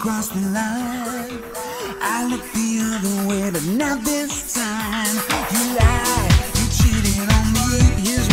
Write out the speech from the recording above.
across the line. I looked the other way, but not this time. You lied, you cheated on me. Here's